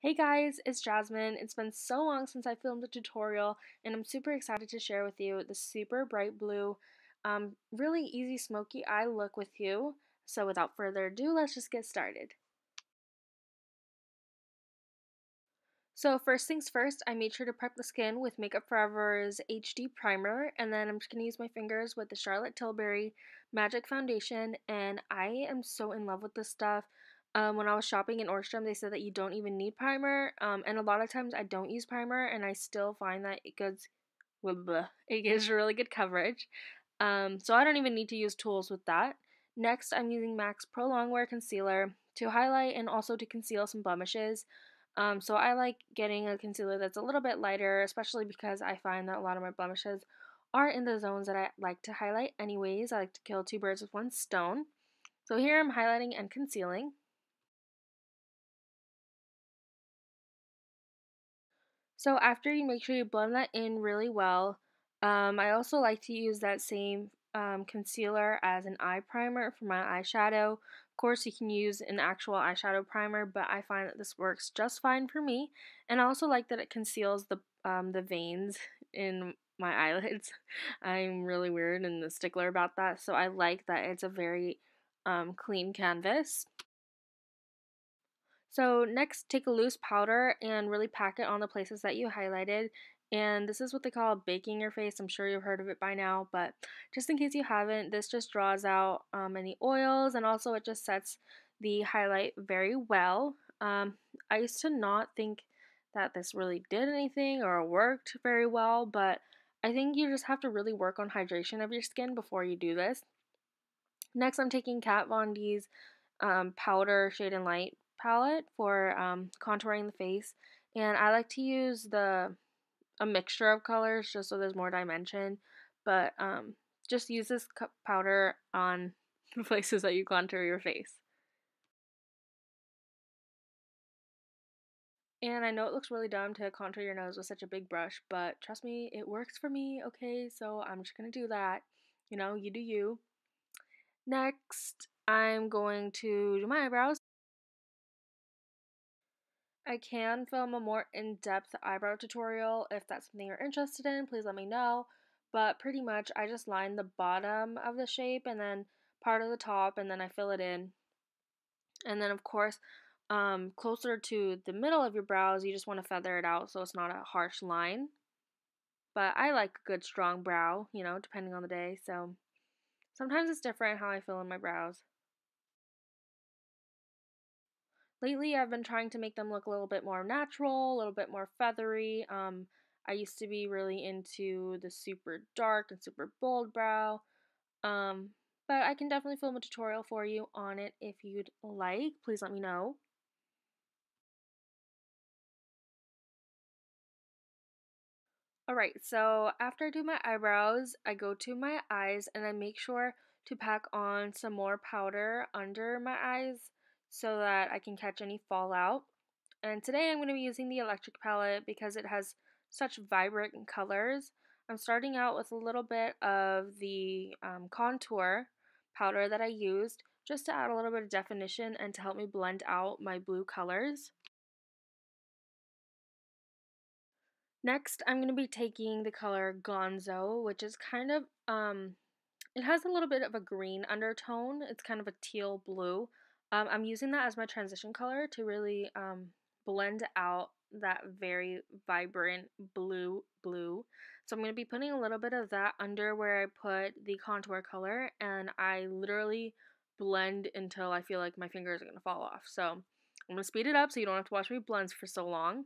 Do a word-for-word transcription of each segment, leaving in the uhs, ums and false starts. Hey guys, it's Jasmine. It's been so long since I filmed a tutorial, and I'm super excited to share with you the super bright blue, um, really easy smoky eye look with you. So without further ado, let's just get started. So first things first, I made sure to prep the skin with Makeup Forever's H D Primer, and then I'm just going to use my fingers with the Charlotte Tilbury Magic Foundation, and I am so in love with this stuff. Um, when I was shopping in Orstrom, they said that you don't even need primer, um, and a lot of times I don't use primer, and I still find that it gives, blah, blah, it gives really good coverage, um, so I don't even need to use tools with that. Next, I'm using M A C's Pro Longwear Concealer to highlight and also to conceal some blemishes. Um, so I like getting a concealer that's a little bit lighter, especially because I find that a lot of my blemishes are in the zones that I like to highlight anyways. I like to kill two birds with one stone. So here I'm highlighting and concealing. So after, you make sure you blend that in really well. Um, I also like to use that same um, concealer as an eye primer for my eyeshadow. Of course, you can use an actual eyeshadow primer, but I find that this works just fine for me, and I also like that it conceals the um, the veins in my eyelids. I'm really weird and a stickler about that, so I like that it's a very um, clean canvas. So next, take a loose powder and really pack it on the places that you highlighted, and this is what they call baking your face. I'm sure you've heard of it by now, but just in case you haven't, this just draws out um, any oils, and also it just sets the highlight very well. Um, I used to not think that this really did anything or worked very well, but I think you just have to really work on hydration of your skin before you do this. Next, I'm taking Kat Von D's um, Powder Shade and Light palette for um, contouring the face, and I like to use the a mixture of colors just so there's more dimension, but um, just use this powder on the places that you contour your face. And I know it looks really dumb to contour your nose with such a big brush, but trust me, it works for me, okay? So I'm just gonna do that. You know, you do you. Next, I'm going to do my eyebrows. I can film a more in-depth eyebrow tutorial if that's something you're interested in, please let me know, but pretty much I just line the bottom of the shape and then part of the top, and then I fill it in. And then of course, um, closer to the middle of your brows, you just want to feather it out so it's not a harsh line, but I like a good strong brow, you know, depending on the day, so sometimes it's different how I fill in my brows. Lately, I've been trying to make them look a little bit more natural, a little bit more feathery. Um, I used to be really into the super dark and super bold brow, um, but I can definitely film a tutorial for you on it if you'd like. Please let me know. Alright, so after I do my eyebrows, I go to my eyes and I make sure to pack on some more powder under my eyes, so that I can catch any fallout. And today I'm going to be using the Electric palette because it has such vibrant colors. I'm starting out with a little bit of the um, contour powder that I used just to add a little bit of definition and to help me blend out my blue colors. Next, I'm going to be taking the color Gonzo, which is kind of, um, it has a little bit of a green undertone. It's kind of a teal blue. Um, I'm using that as my transition color to really um, blend out that very vibrant blue blue. So I'm going to be putting a little bit of that under where I put the contour color, and I literally blend until I feel like my fingers are going to fall off. So I'm going to speed it up so you don't have to watch me blend for so long.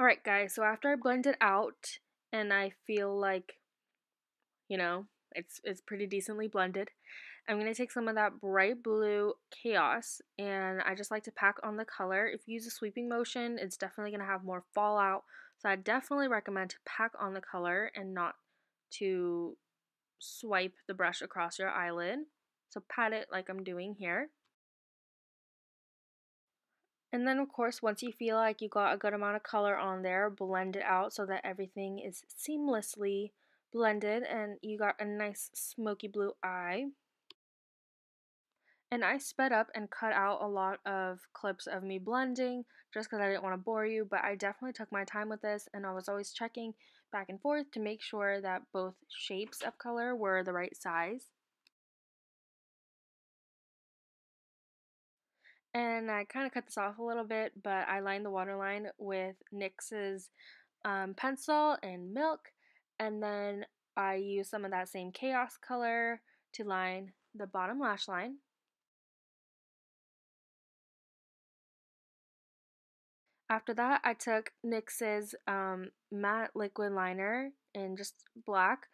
Alright guys, so after I blend it out and I feel like, you know, It's, it's pretty decently blended. I'm going to take some of that bright blue Chaos, and I just like to pack on the color. If you use a sweeping motion, it's definitely going to have more fallout, so I definitely recommend to pack on the color and not to swipe the brush across your eyelid. So pat it like I'm doing here. And then of course, once you feel like you got a good amount of color on there, blend it out so that everything is seamlessly blended and you got a nice smoky blue eye. And I sped up and cut out a lot of clips of me blending just because I didn't want to bore you, but I definitely took my time with this, and I was always checking back and forth to make sure that both shapes of color were the right size. And I kind of cut this off a little bit, but I lined the waterline with NYX's um, pencil and Milk, and then I used some of that same Chaos color to line the bottom lash line. After that, I took NYX's um, matte liquid liner in just black.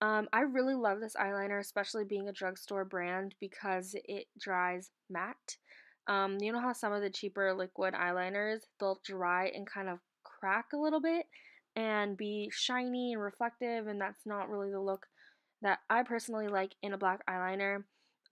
Um, I really love this eyeliner, especially being a drugstore brand, because it dries matte. Um, you know how some of the cheaper liquid eyeliners, they'll dry and kind of crack a little bit and be shiny and reflective, and that's not really the look that I personally like in a black eyeliner.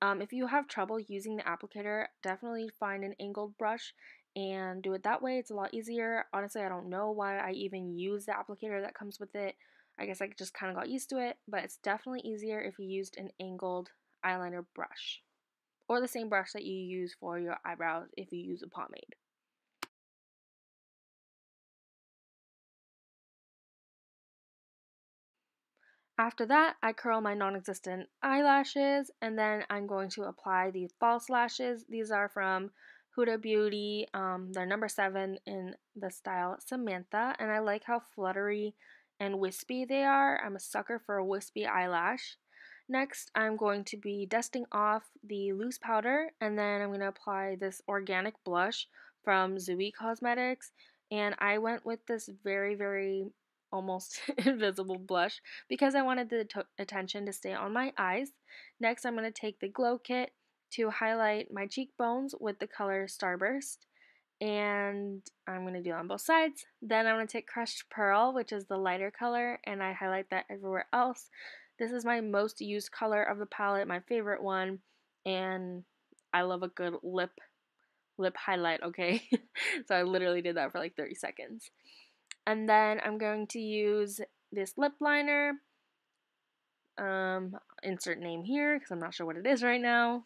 Um, if you have trouble using the applicator, definitely find an angled brush and do it that way. It's a lot easier. Honestly, I don't know why I even use the applicator that comes with it. I guess I just kind of got used to it, but it's definitely easier if you used an angled eyeliner brush or the same brush that you use for your eyebrows if you use a pomade. After that, I curl my non-existent eyelashes, and then I'm going to apply these false lashes. These are from Huda Beauty, um, they're number seven in the style Samantha, and I like how fluttery and wispy they are. I'm a sucker for a wispy eyelash. Next, I'm going to be dusting off the loose powder, and then I'm going to apply this organic blush from Zoey Cosmetics, and I went with this very, very almost invisible blush because I wanted the attention to stay on my eyes. Next, I'm going to take the Glow Kit to highlight my cheekbones with the color Starburst, and I'm going to do it on both sides. Then I'm going to take Crushed Pearl, which is the lighter color, and I highlight that everywhere else. This is my most used color of the palette, my favorite one, and I love a good lip lip highlight, okay? So I literally did that for like thirty seconds. And then I'm going to use this lip liner, um, insert name here because I'm not sure what it is right now.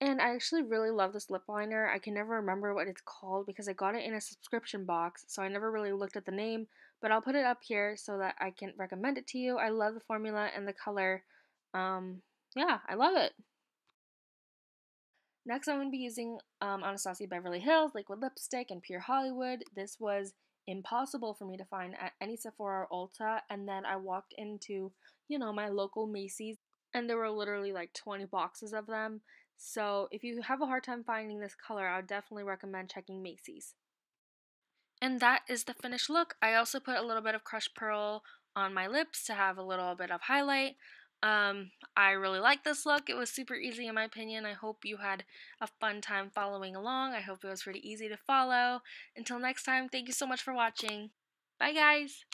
And I actually really love this lip liner. I can never remember what it's called because I got it in a subscription box, so I never really looked at the name, but I'll put it up here so that I can recommend it to you. I love the formula and the color. Um, yeah, I love it. Next, I'm going to be using um, Anastasia Beverly Hills Liquid Lipstick and Pure Hollywood. This was impossible for me to find at any Sephora or Ulta, and then I walked into, you know, my local Macy's, and there were literally like twenty boxes of them. So if you have a hard time finding this color, I would definitely recommend checking Macy's. And that is the finished look. I also put a little bit of Crushed Pearl on my lips to have a little bit of highlight. Um, I really like this look. It was super easy in my opinion. I hope you had a fun time following along. I hope it was pretty easy to follow. Until next time, thank you so much for watching. Bye guys!